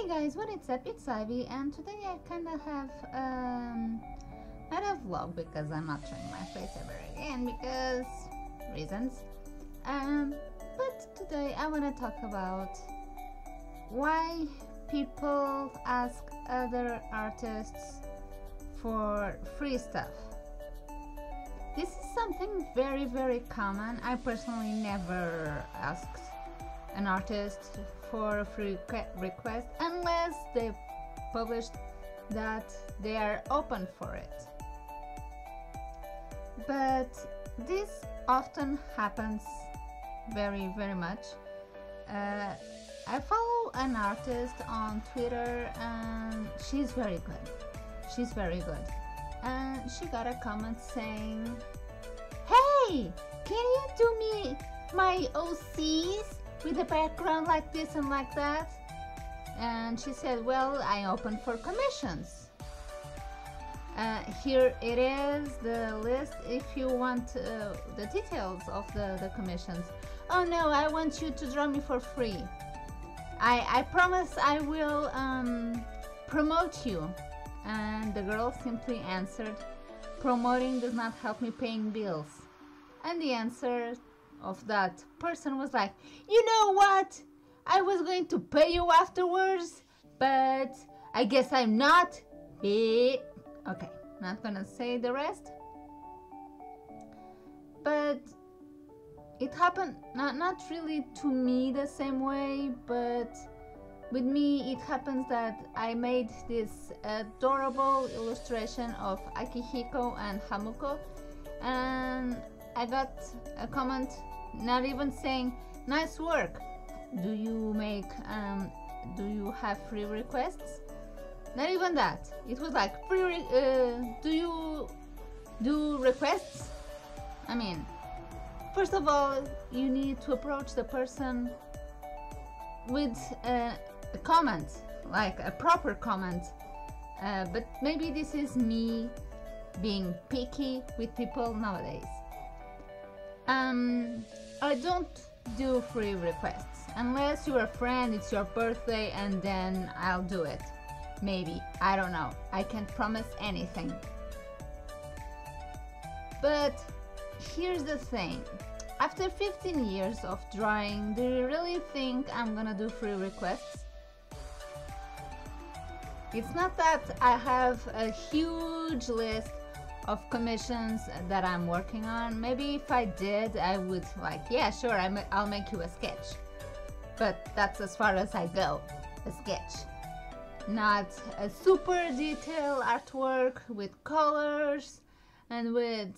Hey guys, what's up? It's Ivy, and today I kinda have not a vlog because I'm not showing my face ever again because reasons. But today I wanna talk about why people ask other artists for free stuff. This is something very, very common. I personally never asked an artist for a free request unless they published that they are open for it. But this often happens very, very much. I follow an artist on Twitter and she's very good. She's very good. And she got a comment saying, "Hey, can you do me my OCs? With a background like this and like that?" And she said, "Well, I open for commissions. Here it is, the list, if you want the details of the commissions." "Oh no, I want you to draw me for free. I promise I will promote you." And the girl simply answered, "Promoting does not help me paying bills." And the answer of that person was like, "You know what? I was going to pay you afterwards, but I guess I'm not." Beep. Okay, not gonna say the rest. But it happened not really to me the same way, but with me it happens that I made this adorable illustration of Akihiko and Hamuko, and I got a comment not even saying, "Nice work. Do you make do you have free requests?" Not even that. It was like, "Do you do requests?" I mean, first of all, you need to approach the person with a comment, like a proper comment. But maybe this is me being picky with people nowadays. I don't do free requests unless you're a friend, it's your birthday, and then I'll do it. Maybe, I don't know, I can't promise anything. But here's the thing, after 15 years of drawing, do you really think I'm gonna do free requests? It's not that I have a huge list of commissions that I'm working on. Maybe if I did, I would like, yeah, sure, I'll make you a sketch. But that's as far as I go, a sketch. Not a super detailed artwork with colors and with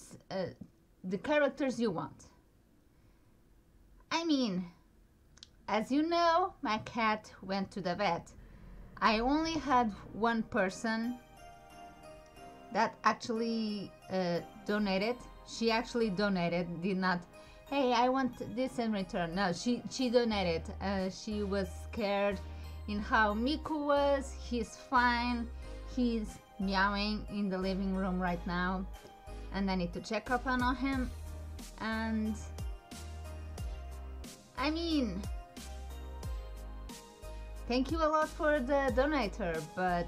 the characters you want. I mean, as you know, my cat went to the vet. I only had one person that actually donated. She actually donated, did not, "Hey, I want this in return." No, she donated. She was scared in how Miku was. He's fine. He's meowing in the living room right now, and I need to check up on him. And I mean, thank you a lot for the donator, but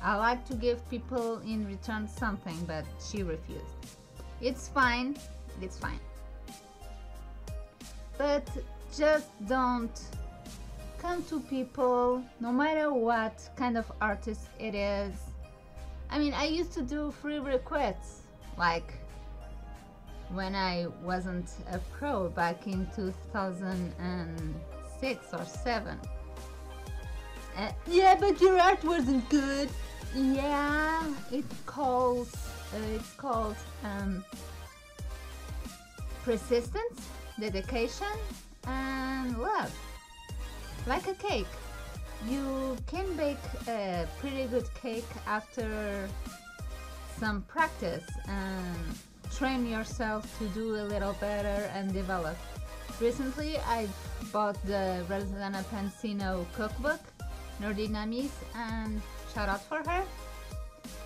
I like to give people in return something, but she refused. It's fine, it's fine. But just don't come to people, no matter what kind of artist it is. I mean, I used to do free requests, like when I wasn't a pro back in 2006 or 7. "Yeah, but your art wasn't good." Yeah, it's called persistence, dedication, and love. Like a cake, you can bake a pretty good cake after some practice and train yourself to do a little better and develop. Recently, I bought the Rosanna Pansino cookbook, Nordinamis, and shout out for her,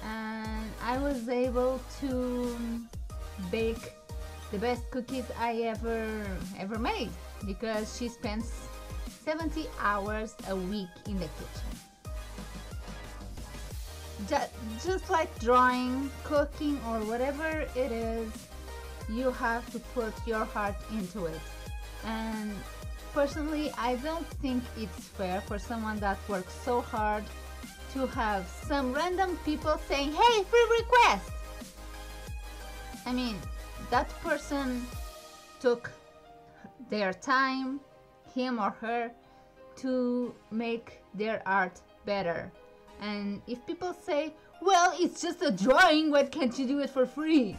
and I was able to bake the best cookies I ever made, because she spends 70 hours a week in the kitchen. Just like drawing, cooking, or whatever it is, you have to put your heart into it. And personally, I don't think it's fair for someone that works so hard to have some random people saying, "Hey, free request!" I mean, that person took their time, him or her, to make their art better. And if people say, "Well, it's just a drawing, why can't you do it for free?"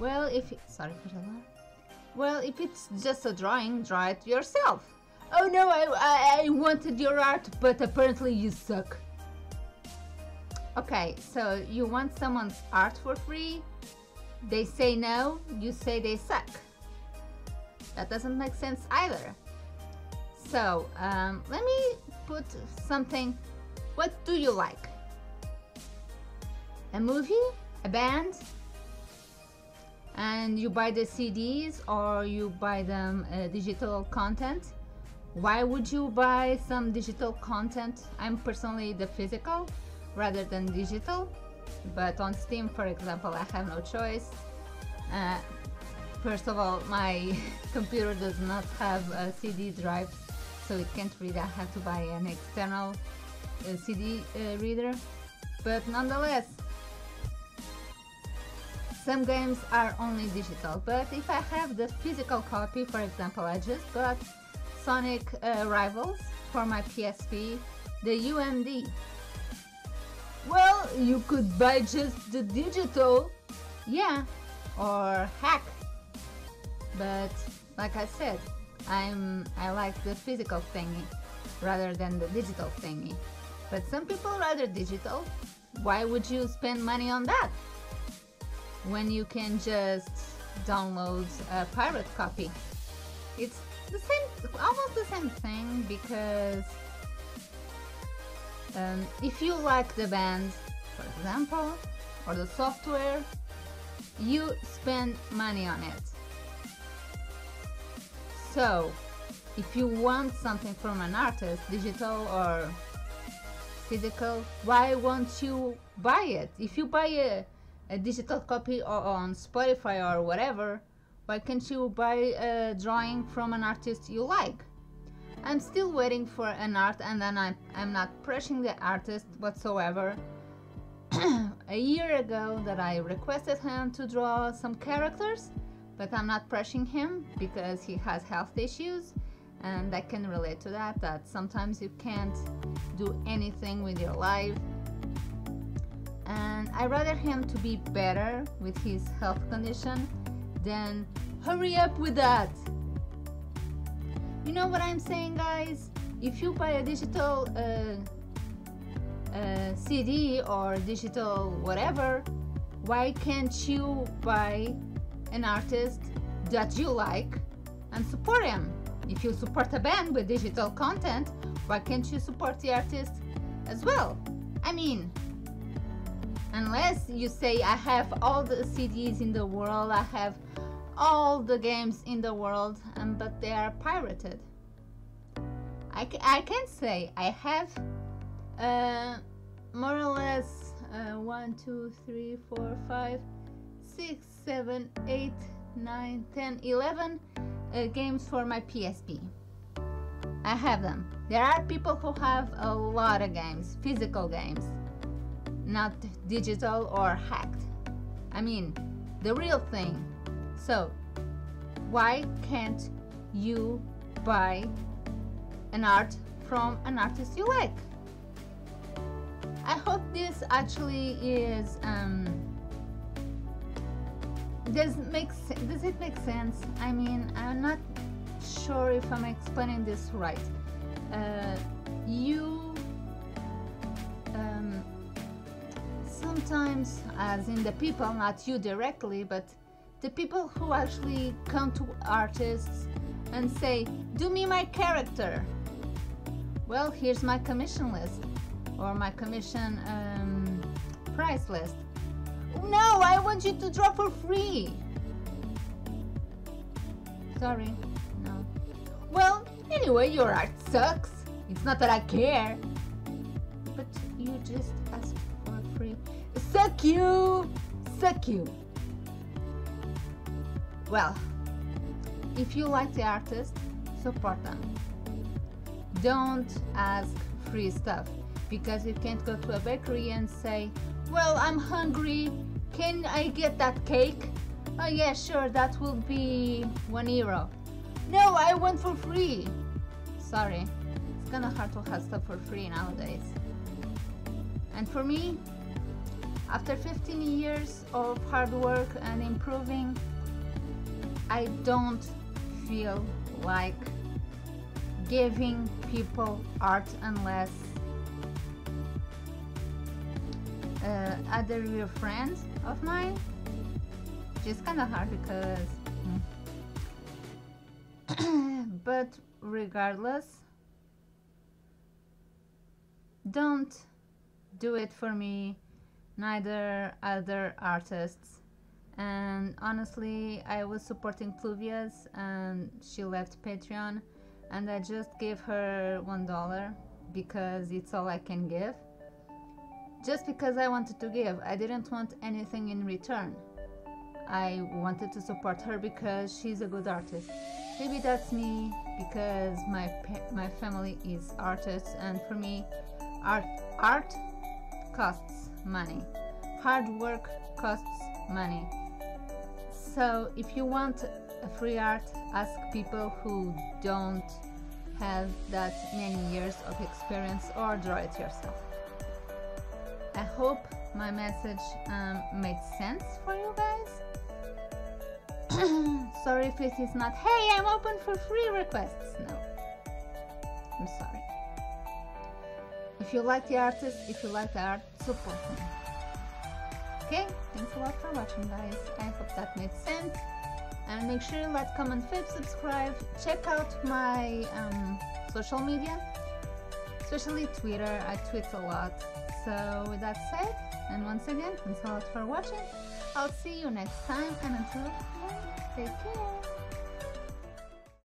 Well, sorry for the alarm. Well, if it's just a drawing, draw it yourself. "Oh no, I wanted your art, but apparently you suck." Okay, so you want someone's art for free, they say no, you say they suck. That doesn't make sense either. So, let me put something. What do you like? A movie? A band? And you buy the CDs or you buy them digital content. Why would you buy some digital content? I'm personally the physical rather than digital, but on Steam, for example, I have no choice. First of all, my computer does not have a CD drive, so it can't read. I have to buy an external CD reader, but nonetheless, some games are only digital. But if I have the physical copy, for example, I just got Sonic Rivals for my PSP, the UMD. Well, you could buy just the digital, yeah, or hack. But like I said, I like the physical thingy rather than the digital thingy. But some people rather digital. Why would you spend money on that when you can just download a pirate copy? It's the same, almost the same thing, because if you like the band, for example, or the software, you spend money on it. So if you want something from an artist, digital or physical, why won't you buy it? If you buy a digital copy on Spotify or whatever, why can't you buy a drawing from an artist you like? I'm still waiting for an art, and then I'm not pressing the artist whatsoever. A year ago that I requested him to draw some characters, but I'm not pressing him because he has health issues, and I can relate to that, that sometimes you can't do anything with your life. And I rather him to be better with his health condition than hurry up with that. You know what I'm saying, guys? If you buy a digital CD or digital whatever, why can't you buy an artist that you like and support him? If you support a band with digital content, why can't you support the artist as well? I mean, unless you say, "I have all the CDs in the world, I have all the games in the world," but they are pirated. I can say I have more or less 1, 2, 3, 4, 5, 6, 7, 8, 9, 10, 11 games for my PSP. I have them. There are people who have a lot of games, physical games, not digital or hacked. I mean, the real thing. So why can't you buy an art from an artist you like? I hope this actually is does it make sense? I mean, I'm not sure if I'm explaining this right. Sometimes, as in the people, not you directly, but the people who actually come to artists and say, "Do me my character." Well, here's my commission list, or my commission price list. No, I want you to draw for free. sorry. No. Well, anyway, your art sucks. It's not that I care. But you just asked for free. Suck you! Suck you! Well, if you like the artist, support them. Don't ask free stuff, because you can't go to a bakery and say, well, I'm hungry, can I get that cake? Oh yeah, sure, that will be €1. No, I want for free. Sorry, it's kinda hard to have stuff for free nowadays. And for me, after 15 years of hard work and improving, I don't feel like giving people art unless other real friends of mine. It's kind of hard because but regardless, don't do it for me, neither other artists. And honestly, I was supporting Pluvias and she left Patreon, and I just gave her $1 because it's all I can give, just because I wanted to give. I didn't want anything in return. I wanted to support her because she's a good artist. Maybe that's me, because my family is artists, and for me art costs money. Hard work costs money. So if you want a free art, ask people who don't have that many years of experience, or draw it yourself. I hope my message made sense for you guys. Sorry if it is not, hey, I'm open for free requests. No, I'm sorry. If you like the artist, if you like the art, support me. Okay, thanks a lot for watching, guys. I hope that made sense. And make sure you like, comment, fave, subscribe. Check out my social media, especially Twitter. I tweet a lot. So with that said, and once again, thanks a lot for watching. I'll see you next time, and until then, take care.